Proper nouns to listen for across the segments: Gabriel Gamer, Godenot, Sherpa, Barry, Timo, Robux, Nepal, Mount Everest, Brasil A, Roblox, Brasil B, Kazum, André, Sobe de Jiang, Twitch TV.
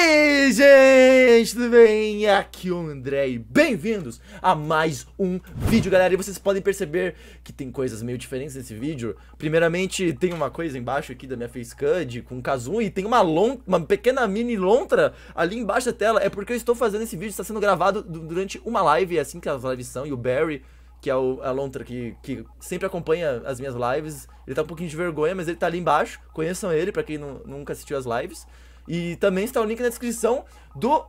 Aí, gente, tudo bem? Aqui é o André e bem-vindos a mais um vídeo, galera. E vocês podem perceber que tem coisas meio diferentes nesse vídeo. Primeiramente, tem uma coisa embaixo aqui da minha facecam com Kazum e tem uma pequena mini lontra ali embaixo da tela. É porque eu estou fazendo esse vídeo, está sendo gravado durante uma live, é assim que as lives são, e o Barry, que é a lontra que sempre acompanha as minhas lives, ele tá um pouquinho de vergonha, mas ele tá ali embaixo, conheçam ele pra quem nunca assistiu as lives. E também está o link na descrição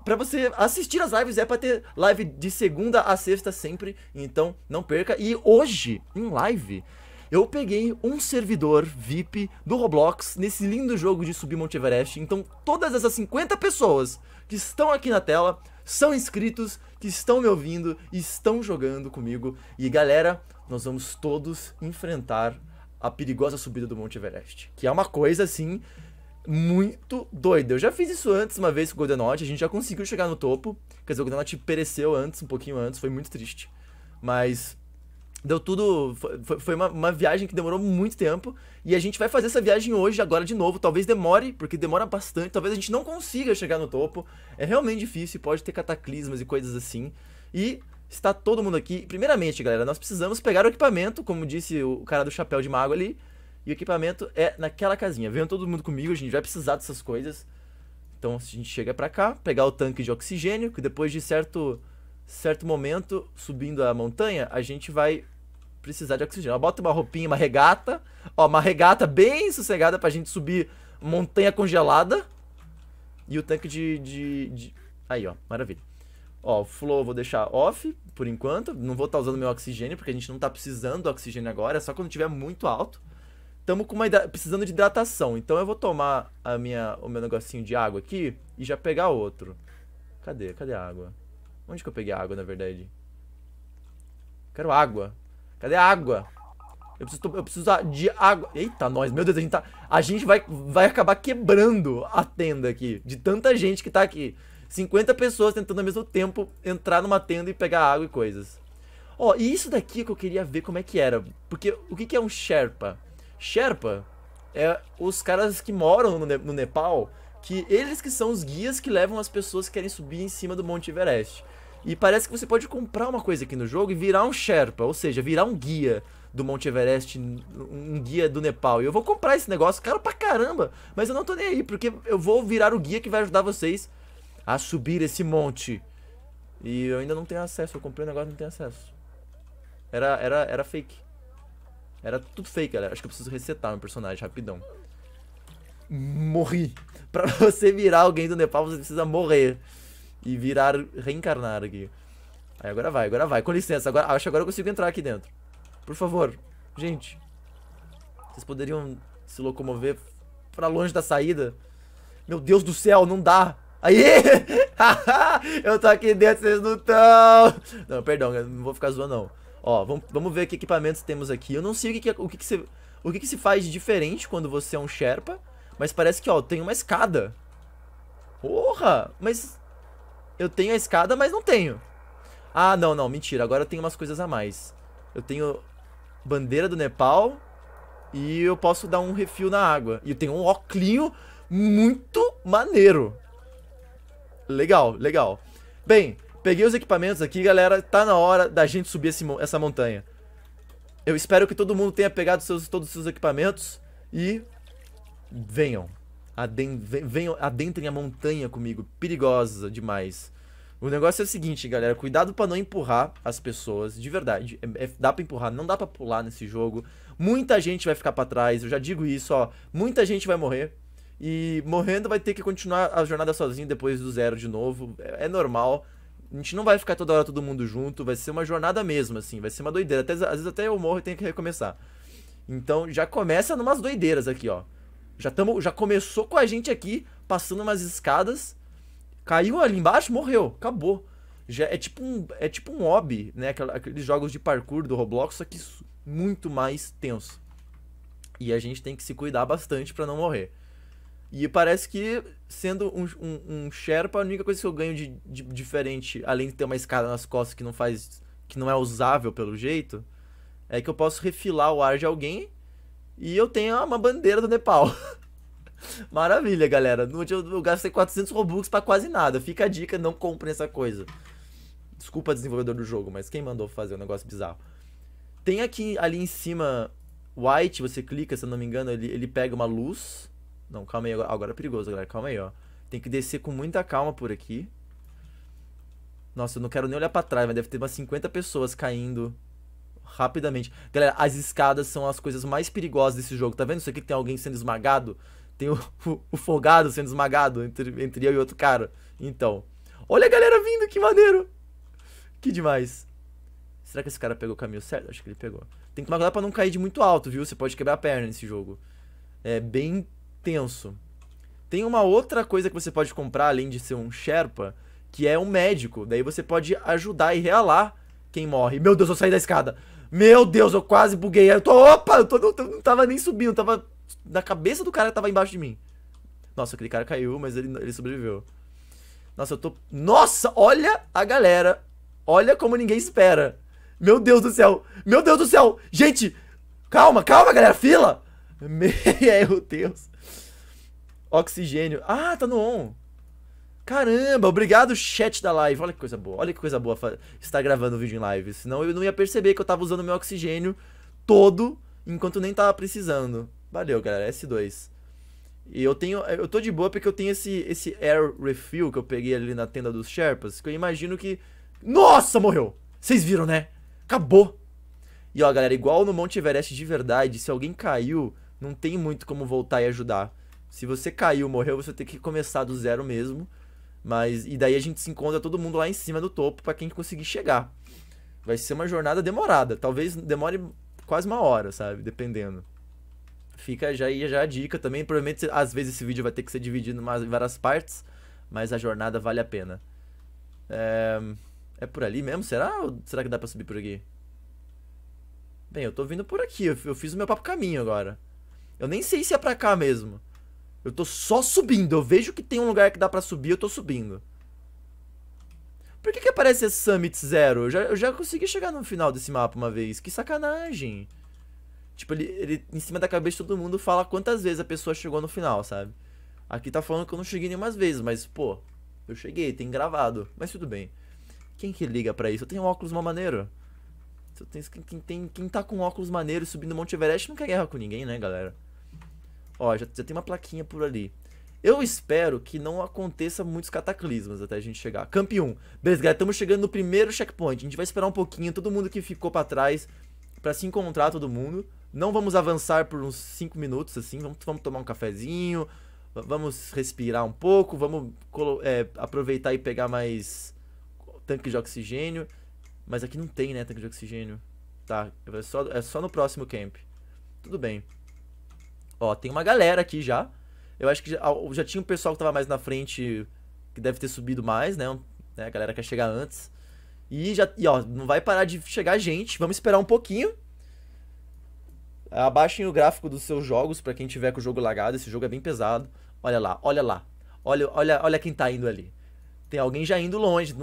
pra você assistir as lives, é pra ter live de segunda a sexta sempre, então não perca. E hoje, em live, eu peguei um servidor VIP do Roblox nesse lindo jogo de subir Mount Everest. Então todas essas 50 pessoas que estão aqui na tela são inscritos, que estão me ouvindo e estão jogando comigo. E galera, nós vamos todos enfrentar a perigosa subida do Mount Everest, que é uma coisa assim muito doida. Eu já fiz isso antes uma vez com o Godenot, a gente já conseguiu chegar no topo. Quer dizer, o Godenot pereceu antes, um pouquinho antes, foi muito triste. Mas deu tudo, foi uma viagem que demorou muito tempo. E a gente vai fazer essa viagem hoje, agora de novo. Talvez demore, porque demora bastante, talvez a gente não consiga chegar no topo. É realmente difícil, pode ter cataclismas e coisas assim. E está todo mundo aqui. Primeiramente, galera, nós precisamos pegar o equipamento, como disse o cara do chapéu de mago ali. E o equipamento é naquela casinha. Venham todo mundo comigo, a gente vai precisar dessas coisas. Então a gente chega pra cá, pegar o tanque de oxigênio, que depois de certo momento, subindo a montanha, a gente vai precisar de oxigênio. Ó, bota uma roupinha, uma regata. Ó, uma regata bem sossegada pra gente subir montanha congelada. E o tanque de... Aí, ó, maravilha. Ó, o flow eu vou deixar off por enquanto. Não vou estar usando meu oxigênio, porque a gente não tá precisando do oxigênio agora. É só quando tiver muito alto. Estamos precisando de hidratação. então eu vou tomar o meu negocinho de água aqui e já pegar outro. Cadê a água? Onde que eu peguei a água, na verdade? Quero água. Cadê a água? Eu preciso de água. Eita, nós. Meu Deus, a gente vai acabar quebrando a tenda aqui. De tanta gente que tá aqui. 50 pessoas tentando ao mesmo tempo entrar numa tenda e pegar água e coisas. Ó, e isso daqui que eu queria ver como é que era. Porque o que é um Sherpa? Sherpa é os caras que moram no Nepal. Que eles que são os guias que levam as pessoas que querem subir em cima do Monte Everest. E parece que você pode comprar uma coisa aqui no jogo e virar um Sherpa, ou seja, virar um guia do Monte Everest, um guia do Nepal. E eu vou comprar esse negócio, caro pra caramba, mas eu não tô nem aí, porque eu vou virar o guia que vai ajudar vocês a subir esse monte. E eu ainda não tenho acesso, eu comprei um negócio e não tenho acesso. Era fake. Era tudo fake, galera. Acho que eu preciso resetar meu personagem, rapidão. Morri. Pra você virar alguém do Nepal, você precisa morrer. E reencarnar aqui. Aí agora vai. Com licença, acho que agora eu consigo entrar aqui dentro. Por favor, gente. Vocês poderiam se locomover pra longe da saída? Meu Deus do céu, não dá. Aí! Eu tô aqui dentro, vocês não estão. Não, perdão, eu não vou ficar zoando, não. Ó, vamos ver que equipamentos temos aqui. Eu não sei o que se faz de diferente quando você é um Sherpa. Mas parece que, ó, tem uma escada. Porra! Mas eu tenho a escada, mas não tenho. Ah, não, mentira. Agora eu tenho umas coisas a mais. Eu tenho bandeira do Nepal e eu posso dar um refil na água. E eu tenho um óculinho muito maneiro. Legal. Bem, peguei os equipamentos aqui, galera. Tá na hora da gente subir essa montanha. Eu espero que todo mundo tenha pegado todos os seus equipamentos e... Venham, adentrem a montanha comigo, perigosa demais. O negócio é o seguinte, galera, cuidado pra não empurrar as pessoas, de verdade. Dá pra empurrar, não dá pra pular nesse jogo. Muita gente vai ficar pra trás, eu já digo isso, ó. Muita gente vai morrer. E morrendo vai ter que continuar a jornada sozinho depois do zero de novo, é normal. A gente não vai ficar toda hora todo mundo junto, vai ser uma jornada mesmo, assim, vai ser uma doideira. Às vezes até eu morro e tenho que recomeçar. Então já começa numas doideiras aqui, ó. Já começou com a gente aqui, passando umas escadas, caiu ali embaixo, morreu, acabou. Já é tipo um hobby, né, aqueles jogos de parkour do Roblox, só que muito mais tenso. E a gente tem que se cuidar bastante pra não morrer. E parece que, sendo um Sherpa, a única coisa que eu ganho de diferente, além de ter uma escada nas costas que não é usável pelo jeito, é que eu posso refilar o ar de alguém. E eu tenho uma bandeira do Nepal. Maravilha, galera. No dia eu gastei 400 Robux pra quase nada. Fica a dica, não comprem essa coisa. Desculpa, desenvolvedor do jogo, mas quem mandou fazer um negócio bizarro? Tem aqui, ali em cima, white, você clica, se eu não me engano, ele pega uma luz. Não, calma aí, agora é perigoso, galera, calma aí, ó. Tem que descer com muita calma por aqui. Nossa, eu não quero nem olhar pra trás, mas deve ter umas 50 pessoas caindo rapidamente. Galera, as escadas são as coisas mais perigosas desse jogo, tá vendo? Isso aqui tem alguém sendo esmagado, tem o folgado sendo esmagado entre eu e outro cara. Então, olha a galera vindo, que maneiro! Que demais. Será que esse cara pegou o caminho certo? Acho que ele pegou. Tem que tomar cuidado pra não cair de muito alto, viu? Você pode quebrar a perna nesse jogo. É bem tenso. Tem uma outra coisa que você pode comprar, além de ser um Sherpa, que é um médico. Daí você pode ajudar e realar quem morre. Meu Deus, eu saí da escada. Meu Deus, eu quase buguei. Eu tô... Opa! Eu não tava nem subindo. Eu tava na cabeça do cara que tava embaixo de mim. Nossa, aquele cara caiu, mas ele sobreviveu. Nossa, eu tô... Nossa, olha a galera. Olha como ninguém espera. Meu Deus do céu. Meu Deus do céu. Gente, calma, calma, galera. Fila. Meu Deus. Oxigênio. Ah, tá no on. Caramba, obrigado, chat da live. Olha que coisa boa. Olha que coisa boa estar gravando o vídeo em live. Senão eu não ia perceber que eu tava usando meu oxigênio todo enquanto nem tava precisando. Valeu, galera. S2. E eu tô de boa porque eu tenho esse air refill que eu peguei ali na tenda dos Sherpas, que eu imagino que... Nossa, morreu! Vocês viram, né? Acabou! E ó, galera, igual no Mount Everest de verdade, se alguém caiu, não tem muito como voltar e ajudar. Se você caiu, morreu, você tem que começar do zero mesmo. Mas, e daí a gente se encontra todo mundo lá em cima do topo pra quem conseguir chegar. Vai ser uma jornada demorada. Talvez demore quase uma hora, sabe? Dependendo. Fica já a dica também. Provavelmente, às vezes, esse vídeo vai ter que ser dividido em várias partes. Mas a jornada vale a pena. É por ali mesmo? Será? Ou será que dá pra subir por aqui? Bem, eu tô vindo por aqui. Eu fiz o meu próprio caminho agora. Eu nem sei se é pra cá mesmo. Eu tô só subindo. Eu vejo que tem um lugar que dá pra subir, eu tô subindo. Por que aparece esse Summit Zero? Eu já consegui chegar no final desse mapa uma vez. Que sacanagem. Tipo, ele em cima da cabeça de todo mundo fala quantas vezes a pessoa chegou no final, sabe? Aqui tá falando que eu não cheguei nenhumas vezes, mas, pô, eu cheguei, tem gravado. Mas tudo bem. Quem que liga pra isso? Eu tenho um óculos mal maneiro. Quem tá com óculos maneiro subindo o Monte Everest não quer guerra com ninguém, né, galera? Ó, já tem uma plaquinha por ali. Eu espero que não aconteça muitos cataclismas até a gente chegar. Camp 1. Beleza, galera, estamos chegando no primeiro checkpoint. A gente vai esperar um pouquinho, todo mundo que ficou pra trás, pra se encontrar todo mundo. Não vamos avançar por uns 5 minutos, assim. Vamos tomar um cafezinho, vamos respirar um pouco, vamos aproveitar e pegar mais... tanque de oxigênio. Mas aqui não tem, né, tanque de oxigênio. Tá, é só no próximo camp. Tudo bem. Ó, tem uma galera aqui já. Eu acho que já tinha um pessoal que tava mais na frente, que deve ter subido mais, né? A galera quer chegar antes. E ó, não vai parar de chegar gente. Vamos esperar um pouquinho. Abaixem o gráfico dos seus jogos pra quem tiver com o jogo lagado. Esse jogo é bem pesado. Olha lá, olha lá. Olha quem tá indo ali. Tem alguém já indo longe,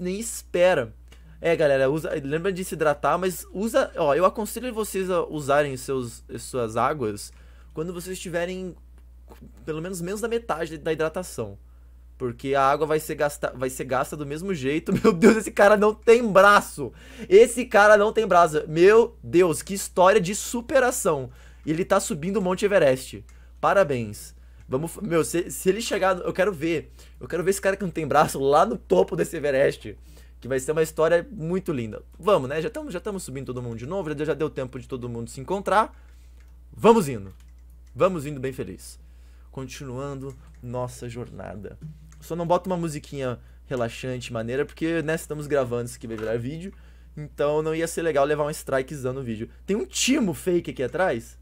nem espera. É, galera, lembra de se hidratar, mas usa... Ó, eu aconselho vocês a usarem suas águas quando vocês estiverem pelo menos da metade da hidratação. Porque a água vai ser gasta do mesmo jeito. Meu Deus, esse cara não tem braço! Esse cara não tem braço. Meu Deus, que história de superação. Ele tá subindo o Monte Everest. Parabéns. Vamos, meu, se ele chegar, eu quero ver esse cara que não tem braço lá no topo desse Everest, que vai ser uma história muito linda. Vamos, né? Já estamos subindo todo mundo de novo, já deu tempo de todo mundo se encontrar. Vamos indo bem feliz. Continuando nossa jornada. Só não bota uma musiquinha relaxante, maneira, porque, né, estamos gravando isso que vai virar vídeo, então não ia ser legal levar um strikezão no vídeo. Tem um timo fake aqui atrás.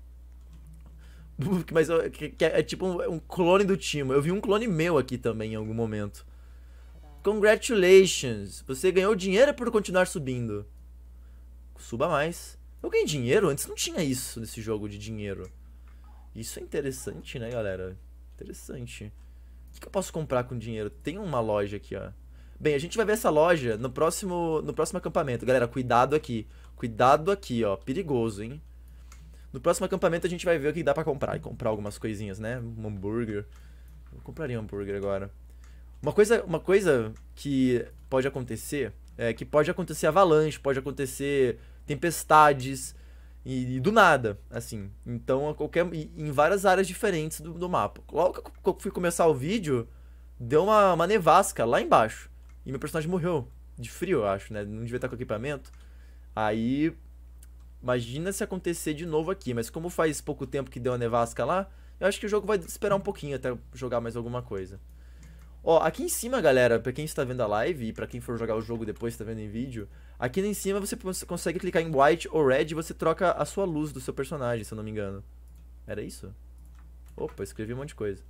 Mas é tipo um clone do Timo. Eu vi um clone meu aqui também em algum momento. Congratulations! Você ganhou dinheiro por continuar subindo. Suba mais. Eu ganhei dinheiro? Antes não tinha isso nesse jogo de dinheiro. Isso é interessante, né, galera? Interessante. O que eu posso comprar com dinheiro? Tem uma loja aqui, ó. Bem, a gente vai ver essa loja no próximo acampamento. Galera, cuidado aqui. Cuidado aqui, ó. Perigoso, hein? No próximo acampamento a gente vai ver o que dá pra comprar. E comprar algumas coisinhas, né? Um hambúrguer. Eu compraria um hambúrguer agora. Uma coisa que pode acontecer é que pode acontecer avalanche, pode acontecer tempestades e do nada, assim. Então, em várias áreas diferentes do mapa. Logo que eu fui começar o vídeo, deu uma nevasca lá embaixo. E meu personagem morreu de frio, eu acho, né? Não devia estar com equipamento. Aí, imagina se acontecer de novo aqui. Mas como faz pouco tempo que deu a nevasca lá, eu acho que o jogo vai esperar um pouquinho até jogar mais alguma coisa. Ó, aqui em cima, galera, pra quem está vendo a live e pra quem for jogar o jogo depois, tá vendo em vídeo, aqui em cima você consegue clicar em white ou red e você troca a sua luz do seu personagem, se eu não me engano. Era isso? Opa, escrevi um monte de coisa.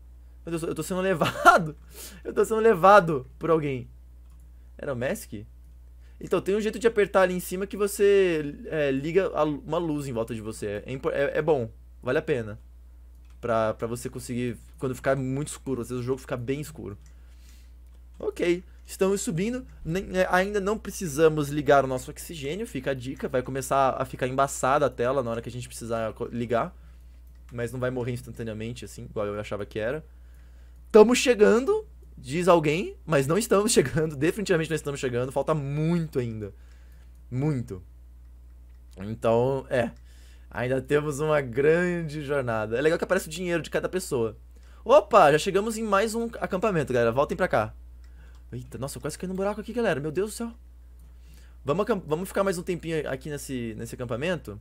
Meu Deus, eu tô sendo levado! Eu tô sendo levado por alguém. Era o Mask? Então, tem um jeito de apertar ali em cima que você liga uma luz em volta de você. É bom, vale a pena. Pra você conseguir, quando ficar muito escuro, às vezes o jogo fica bem escuro. Ok, estamos subindo. Ainda não precisamos ligar o nosso oxigênio, fica a dica. Vai começar a ficar embaçada a tela na hora que a gente precisar ligar. Mas não vai morrer instantaneamente, assim, igual eu achava que era. Estamos chegando, diz alguém, mas não estamos chegando. Definitivamente não estamos chegando, falta muito ainda. Muito. Então, ainda temos uma grande jornada. É legal que aparece o dinheiro de cada pessoa. Opa, já chegamos em mais um acampamento, galera. Voltem pra cá. Eita, nossa, eu quase caí num buraco aqui, galera. Meu Deus do céu. Vamos ficar mais um tempinho aqui nesse acampamento.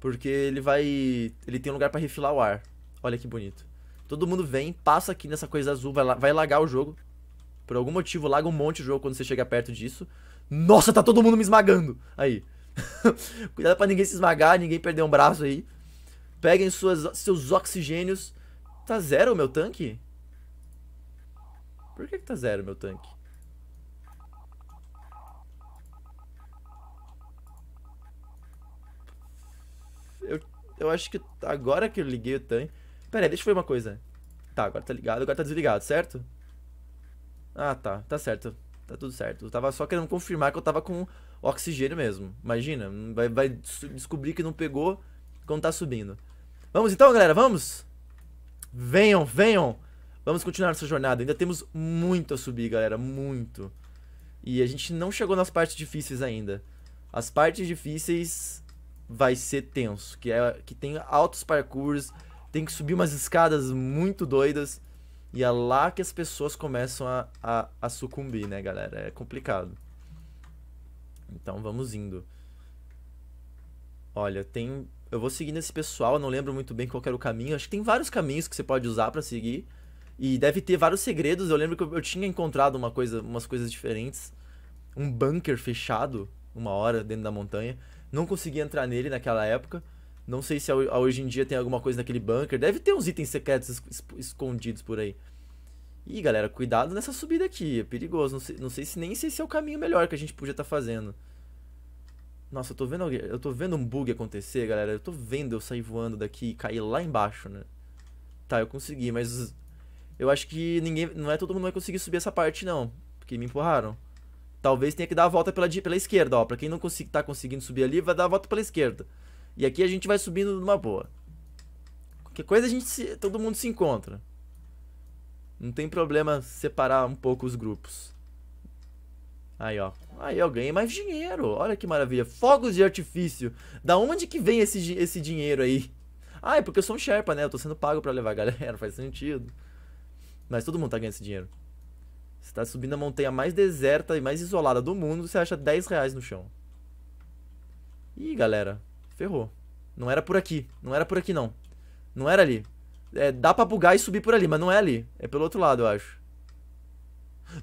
Porque ele tem um lugar pra refilar o ar. Olha que bonito. Todo mundo vem, passa aqui nessa coisa azul. Vai lagar o jogo. Por algum motivo, laga um monte o jogo quando você chega perto disso. Nossa, tá todo mundo me esmagando. Aí. Cuidado pra ninguém se esmagar, ninguém perder um braço aí. Peguem seus oxigênios. Tá zero o meu tanque? Por que tá zero meu tanque? Eu acho que agora que eu liguei o tanque... Pera aí, deixa eu ver uma coisa. Tá, agora tá ligado, agora tá desligado, certo? Ah, tá certo. Tá tudo certo. Eu tava só querendo confirmar que eu tava com oxigênio mesmo. Imagina, vai descobrir que não pegou quando tá subindo. Vamos então, galera, vamos? Venham, venham! Vamos continuar nossa jornada, ainda temos muito a subir, galera, muito. E a gente não chegou nas partes difíceis ainda. As partes difíceis vai ser tenso, que tem altos parkours, tem que subir umas escadas muito doidas. E é lá que as pessoas começam a sucumbir, né, galera, é complicado. Então vamos indo. Olha, tem... eu vou seguindo esse pessoal, não lembro muito bem qual era o caminho. Acho que tem vários caminhos que você pode usar pra seguir. E deve ter vários segredos. Eu lembro que eu tinha encontrado umas coisas diferentes. Um bunker fechado, uma hora, dentro da montanha. Não consegui entrar nele naquela época. Não sei se hoje em dia tem alguma coisa naquele bunker. Deve ter uns itens secretos escondidos por aí. Ih, galera, cuidado nessa subida aqui. É perigoso. Não sei se esse é o caminho melhor que a gente podia estar fazendo. Nossa, eu tô vendo um bug acontecer, galera. Eu tô vendo eu sair voando daqui e cair lá embaixo, né? Tá, eu consegui, mas... eu acho que não é todo mundo vai conseguir subir essa parte, não. Porque me empurraram. Talvez tenha que dar a volta pela esquerda, ó. Pra quem não tá conseguindo subir ali, vai dar a volta pela esquerda. E aqui a gente vai subindo numa boa. Qualquer coisa todo mundo se encontra. Não tem problema separar um pouco os grupos. Aí, ó. Aí eu ganhei mais dinheiro. Olha que maravilha. Fogos de artifício. Da onde que vem esse dinheiro aí? Ah, é porque eu sou um Sherpa, né? Eu tô sendo pago pra levar a galera. Faz sentido. Mas todo mundo tá ganhando esse dinheiro. Você tá subindo a montanha mais deserta e mais isolada do mundo, você acha 10 reais no chão. Ih, galera, ferrou. Não era por aqui, não era por aqui não. Não era ali. É, dá pra bugar e subir por ali, mas não é ali. É pelo outro lado, eu acho.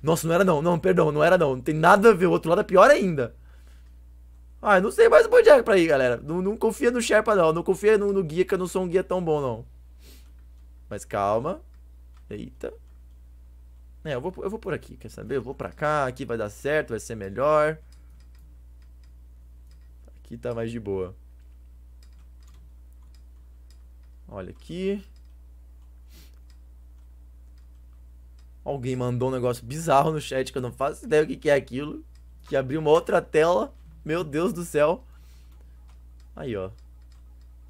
Nossa, não era não, não, perdão, não era não. Não tem nada a ver, o outro lado é pior ainda. Ah, eu não sei mais onde é pra ir, galera. Não confia no Sherpa não, não confia no guia, que eu não sou um guia tão bom não. Mas calma. Eita. É, eu vou por aqui, quer saber? Eu vou pra cá, aqui vai dar certo, vai ser melhor. Aqui tá mais de boa. Olha aqui. Alguém mandou um negócio bizarro no chat que eu não faço ideia o que é aquilo. Que abriu uma outra tela. Meu Deus do céu. Aí, ó.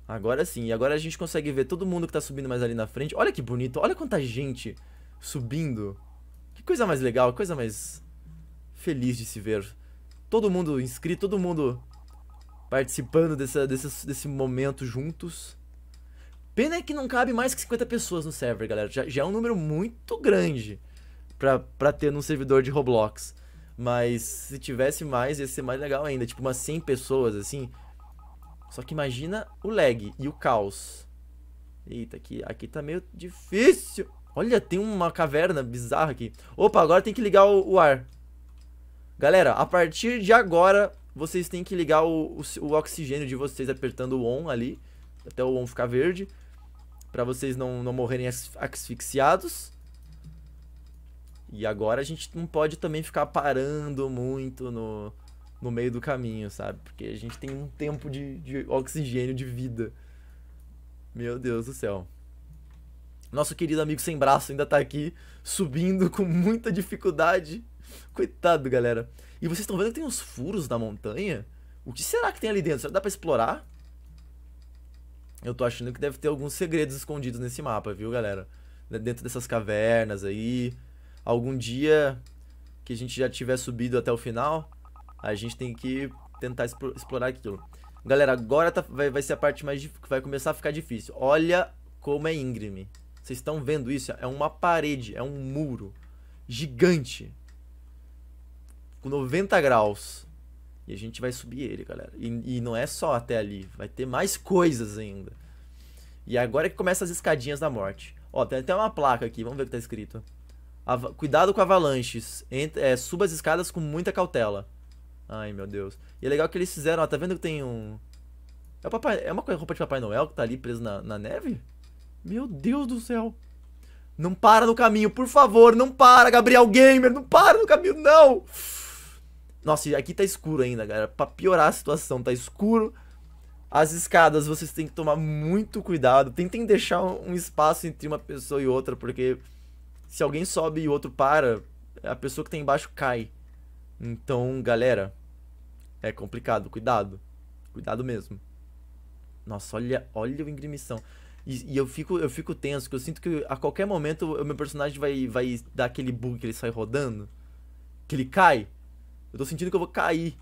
Agora sim, e agora a gente consegue ver todo mundo que tá subindo mais ali na frente. Olha que bonito, olha quanta gente subindo. Que coisa mais legal, coisa mais feliz de se ver. Todo mundo inscrito, todo mundo participando desse momento juntos. Pena é que não cabe mais que 50 pessoas no server, galera. Já é um número muito grande pra ter num servidor de Roblox. Mas se tivesse mais, ia ser mais legal ainda. Tipo umas 100 pessoas, assim. Só que imagina o lag e o caos. Eita, aqui tá meio difícil. Olha, tem uma caverna bizarra aqui. Opa, agora tem que ligar o ar. Galera, a partir de agora, vocês têm que ligar o oxigênio de vocês apertando o ON ali. Até o ON ficar verde. Pra vocês não morrerem asfixiados. E agora a gente não pode também ficar parando muito no meio do caminho, sabe? Porque a gente tem um tempo de oxigênio, de vida. Meu Deus do céu. Nosso querido amigo sem braço ainda tá aqui, subindo com muita dificuldade. Coitado, galera. E vocês estão vendo que tem uns furos na montanha? O que será que tem ali dentro? Será que dá pra explorar? Eu tô achando que deve ter alguns segredos escondidos nesse mapa, viu, galera? Dentro dessas cavernas aí. Algum dia que a gente já tiver subido até o final, a gente tem que tentar explorar aquilo. Galera, agora vai ser a parte mais difícil, que vai começar a ficar difícil. Olha como é íngreme. Vocês estão vendo isso? É uma parede, é um muro gigante. Com 90 graus. E a gente vai subir ele, galera. E não é só até ali, vai ter mais coisas ainda. E agora é que começa as escadinhas da morte. Ó, tem até uma placa aqui, vamos ver o que tá escrito. Cuidado com avalanches. Suba as escadas com muita cautela. Ai, meu Deus. E é legal que eles fizeram, ó, tá vendo que tem um... É uma roupa de Papai Noel que tá ali preso na neve? Meu Deus do céu. Não para no caminho, por favor, não para, Gabriel Gamer, não para no caminho, não. Nossa, e aqui tá escuro ainda, galera. Pra piorar a situação, tá escuro. As escadas, vocês têm que tomar muito cuidado. Tentem deixar um espaço entre uma pessoa e outra, porque... se alguém sobe e o outro para, a pessoa que tá embaixo cai. Então, galera, é complicado. Cuidado. Cuidado mesmo. Nossa, olha o ingrimição. E eu fico tenso, porque eu sinto que a qualquer momento o meu personagem vai dar aquele bug que ele sai rodando. Que ele cai. Eu tô sentindo que eu vou cair.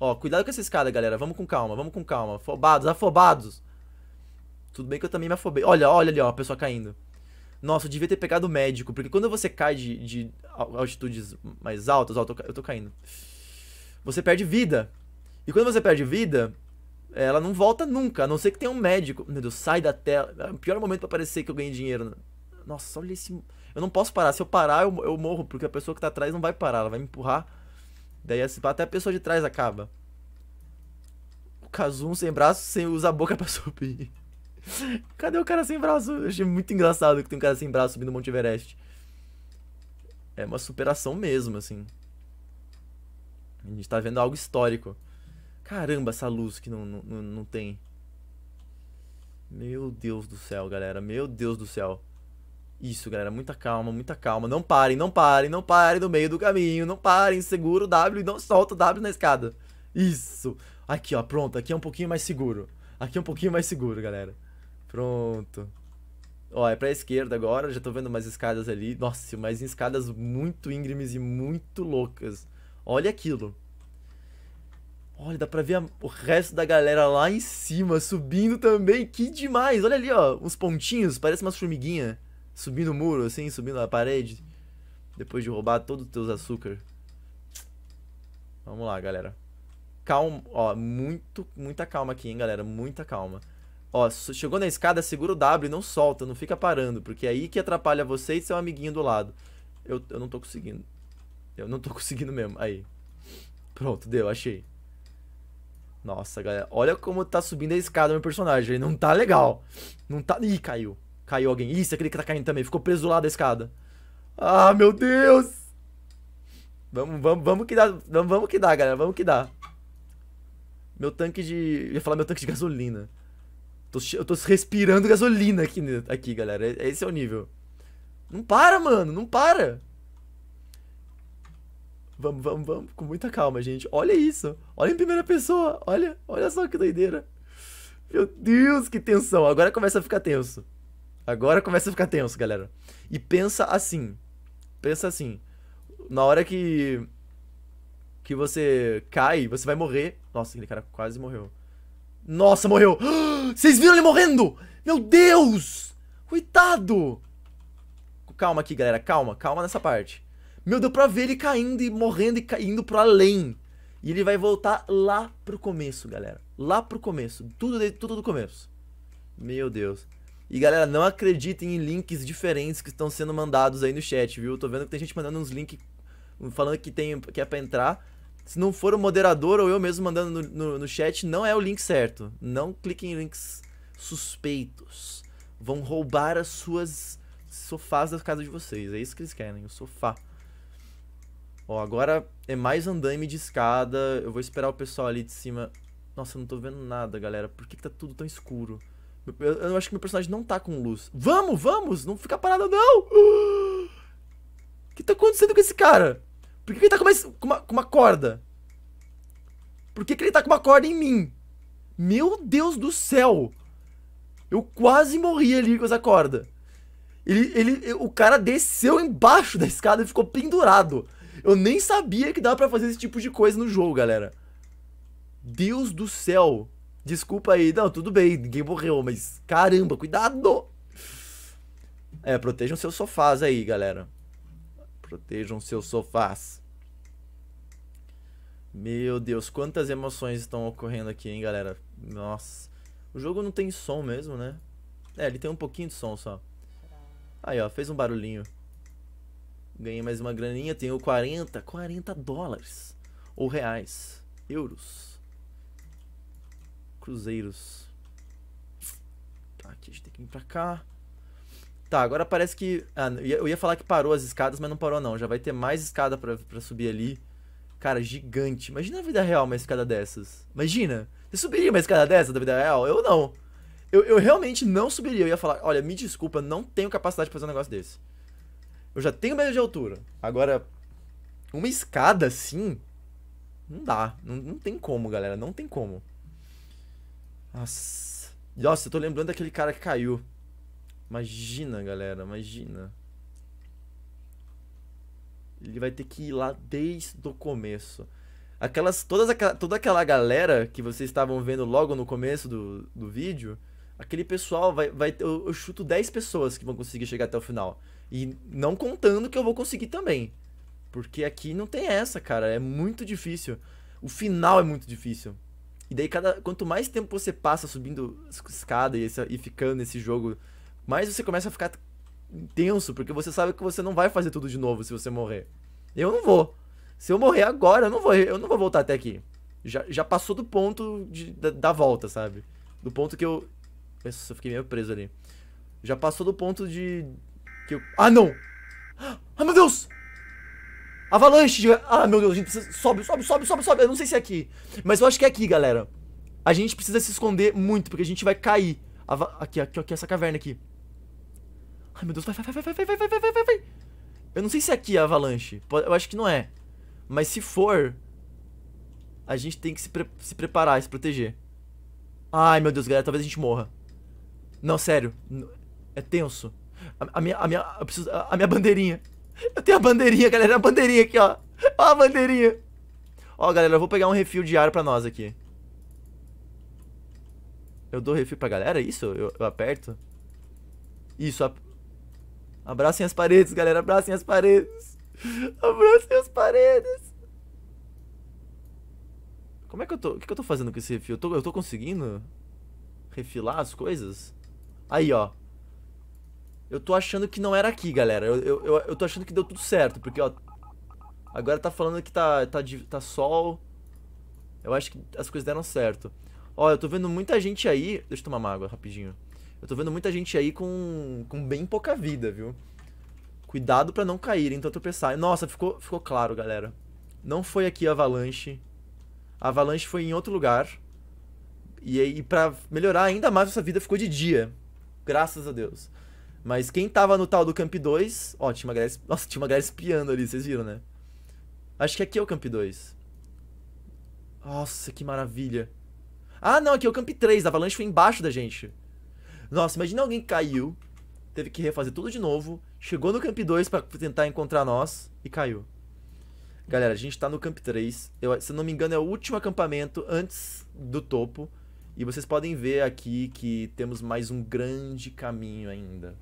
Ó, cuidado com essa escada, galera. Vamos com calma, vamos com calma. Afobados, afobados. Tudo bem que eu também me afobei. Olha ali, ó, a pessoa caindo. Nossa, eu devia ter pegado o médico, porque quando você cai de altitudes mais altas, ó, eu tô caindo. Você perde vida. E quando você perde vida, ela não volta nunca, a não ser que tenha um médico. Meu Deus, sai da tela. É o pior momento pra parecer que eu ganhei dinheiro. Nossa, olha esse... Eu não posso parar. Se eu parar, eu morro, porque a pessoa que tá atrás não vai parar, ela vai me empurrar. Daí até a pessoa de trás acaba. O Kazum sem braço, sem usar a boca pra subir. Cadê o cara sem braço? Eu achei muito engraçado que tem um cara sem braço subindo o Mount Everest. É uma superação mesmo, assim. A gente tá vendo algo histórico. Caramba, essa luz que não tem. Meu Deus do céu, galera. Meu Deus do céu. Isso, galera. Muita calma, muita calma. Não parem, não parem, não parem no meio do caminho. Não parem. Segura o W e não solta o W na escada. Isso. Aqui, ó. Pronto. Aqui é um pouquinho mais seguro. Aqui é um pouquinho mais seguro, galera. Pronto. Ó, é pra esquerda agora, já tô vendo umas escadas ali. Nossa, mas escadas muito íngremes e muito loucas. Olha aquilo. Olha, dá pra ver o resto da galera lá em cima, subindo também. Que demais, olha ali, ó, uns pontinhos, parece umas formiguinhas. Subindo o muro, assim, subindo a parede. Depois de roubar todos os teus açúcar. Vamos lá, galera. Calma, ó, muita calma aqui, hein, galera, muita calma. Ó, chegou na escada, segura o W e não solta, não fica parando, porque é aí que atrapalha você e seu amiguinho do lado. Eu não tô conseguindo. Eu não tô conseguindo mesmo, aí. Pronto, deu, achei. Nossa, galera, olha como tá subindo a escada meu personagem, ele não tá legal. Não tá... Ih, caiu. Caiu alguém. Isso, aquele que tá caindo também, ficou preso lá da escada. Ah, meu Deus! Vamos que dá, galera, vamos que dá. Meu tanque de... Eu ia falar meu tanque de gasolina. Eu tô respirando gasolina aqui, galera. Esse é o nível. Não para, mano. Não para. Vamos, vamos, vamos. Com muita calma, gente. Olha isso. Olha em primeira pessoa. Olha só que doideira. Meu Deus, que tensão. Agora começa a ficar tenso. Agora começa a ficar tenso, galera. E pensa assim. Pensa assim. Na hora que você cai, você vai morrer. Nossa, aquele cara quase morreu. Nossa, morreu. Vocês viram ele morrendo? Meu Deus! Coitado! Calma aqui, galera. Calma. Calma nessa parte. Meu, deu pra ver ele caindo e morrendo e caindo pro além. E ele vai voltar lá pro começo, galera. Lá pro começo. Tudo do começo. Meu Deus. E, galera, não acreditem em links diferentes que estão sendo mandados aí no chat, viu? Tô vendo que tem gente mandando uns links falando que é pra entrar. Se não for o moderador ou eu mesmo mandando no chat, não é o link certo. Não cliquem em links suspeitos. Vão roubar as suas sofás da casa de vocês. É isso que eles querem, o sofá. Ó, agora é mais andaime de escada. Eu vou esperar o pessoal ali de cima. Nossa, eu não tô vendo nada, galera. Por que tá tudo tão escuro? Eu acho que meu personagem não tá com luz. Vamos, vamos! Não fica parado, não! O que tá acontecendo com esse cara? Por que ele tá com uma corda? Por que ele tá com uma corda em mim? Meu Deus do céu! Eu quase morri ali com essa corda. O cara desceu embaixo da escada e ficou pendurado. Eu nem sabia que dava pra fazer esse tipo de coisa no jogo, galera. Deus do céu. Desculpa aí, não, tudo bem, ninguém morreu, mas caramba, cuidado! É, protejam seus sofás aí, galera. Protejam seus sofás. Meu Deus, quantas emoções estão ocorrendo aqui, hein, galera. Nossa, o jogo não tem som mesmo, né? É, ele tem um pouquinho de som só. Aí, ó, fez um barulhinho. Ganhei mais uma graninha, tenho 40 dólares. Ou reais, euros. Cruzeiros. Tá, aqui a gente tem que vir pra cá. Tá, agora parece que... Ah, eu ia falar que parou as escadas, mas não parou não. Já vai ter mais escada pra subir ali. Cara, gigante. Imagina na vida real uma escada dessas. Imagina. Você subiria uma escada dessa da vida real? Eu não. Eu realmente não subiria. Eu ia falar, olha, me desculpa, não tenho capacidade de fazer um negócio desse. Eu já tenho medo de altura. Agora, uma escada assim... Não dá. Não tem como, galera. Não tem como. Nossa, eu tô lembrando daquele cara que caiu. Imagina, galera, imagina. Ele vai ter que ir lá desde o começo. Toda aquela galera que vocês estavam vendo logo no começo do vídeo, aquele pessoal vai eu chuto 10 pessoas que vão conseguir chegar até o final. E não contando que eu vou conseguir também. Porque aqui não tem essa, cara, é muito difícil. O final é muito difícil. E daí, quanto mais tempo você passa subindo escada e ficando nesse jogo, mais você começa a ficar tenso, porque você sabe que você não vai fazer tudo de novo se você morrer. Eu não vou. Se eu morrer agora, eu não vou voltar até aqui. Já passou do ponto da volta, sabe? Do ponto que eu... Nossa, eu fiquei meio preso ali. Já passou do ponto de... Que eu... Ah, não! Ah, meu Deus! Avalanche de... Ah, meu Deus, a gente precisa... Sobe. Eu não sei se é aqui. Mas eu acho que é aqui, galera. A gente precisa se esconder muito, porque a gente vai cair. Aqui, essa caverna aqui. Ai, meu Deus, vai. Eu não sei se é aqui a avalanche. Eu acho que não é. Mas se for, a gente tem que se preparar, se proteger. Ai, meu Deus, galera, talvez a gente morra. Não, sério. É tenso. Eu preciso, a minha bandeirinha. Eu tenho a bandeirinha, galera, a bandeirinha aqui, ó. Ó a bandeirinha. Ó, galera, eu vou pegar um refil de ar pra nós aqui. Eu dou refil pra galera, isso? Eu aperto? Isso, abracem as paredes, galera, abracem as paredes. Abracem as paredes. Como é que eu tô... O que eu tô fazendo com esse refil? Eu tô conseguindo refilar as coisas? Aí, ó. Eu tô achando que não era aqui, galera. Eu tô achando que deu tudo certo, porque, ó... Agora tá falando que tá sol. Eu acho que as coisas deram certo. Ó, eu tô vendo muita gente aí... Deixa eu tomar uma água rapidinho. Eu tô vendo muita gente aí com bem pouca vida, viu? Cuidado pra não caírem, então tropeçar. Nossa, ficou claro, galera. Não foi aqui a avalanche. A avalanche foi em outro lugar. E aí, pra melhorar ainda mais essa vida, ficou de dia. Graças a Deus. Mas quem tava no tal do Camp 2... Ó, tinha uma galera... Nossa, tinha uma galera espiando ali, vocês viram, né? Acho que aqui é o Camp 2. Nossa, que maravilha. Ah, não, aqui é o Camp 3, a avalanche foi embaixo da gente. Nossa, imagina alguém que caiu, teve que refazer tudo de novo, chegou no Camp 2 pra tentar encontrar nós e caiu. Galera, a gente tá no Camp 3, se eu não me engano é o último acampamento antes do topo. E vocês podem ver aqui que temos mais um grande caminho ainda.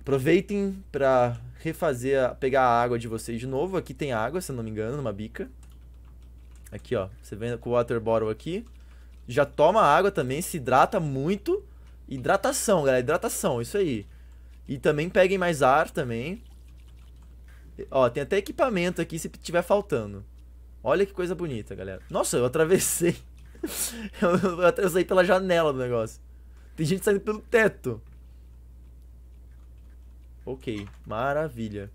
Aproveitem pra refazer, pegar a água de vocês de novo. Aqui tem água, se eu não me engano, numa bica. Aqui, ó, você vem com o water bottle aqui. Já toma água também, se hidrata muito. Hidratação, galera, hidratação, isso aí. E também peguem mais ar também. Ó, tem até equipamento aqui se tiver faltando. Olha que coisa bonita, galera. Nossa, eu atravessei. Eu saí pela janela do negócio. Tem gente saindo pelo teto. Ok, maravilha.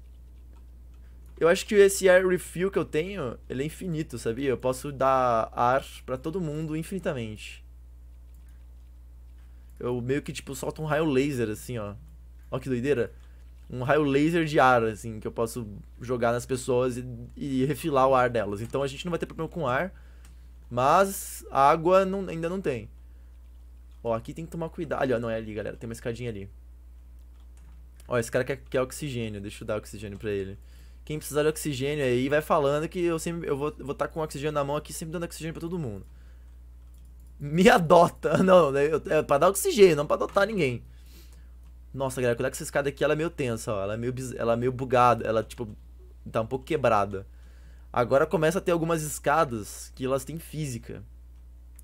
Eu acho que esse air refill que eu tenho, ele é infinito, sabia? Eu posso dar ar pra todo mundo infinitamente. Eu meio que tipo solto um raio laser assim, ó. Ó que doideira. Um raio laser de ar, assim, que eu posso jogar nas pessoas e refilar o ar delas. Então a gente não vai ter problema com ar. Mas água não, ainda não tem. Ó, aqui tem que tomar cuidado. Ali, ó, não é ali, galera. Tem uma escadinha ali. Ó, esse cara quer oxigênio. Deixa eu dar oxigênio pra ele. Quem precisar de oxigênio aí, vai falando que eu vou estar com oxigênio na mão aqui, sempre dando oxigênio pra todo mundo. Me adota. Não, é pra dar oxigênio, não pra adotar ninguém. Nossa, galera, cuidado que essa escada aqui, ela é meio tensa, ó. Ela é meio bugada. Ela, tipo, tá um pouco quebrada. Agora começa a ter algumas escadas que elas têm física.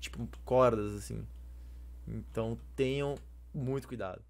Tipo, cordas, assim. Então tenham muito cuidado.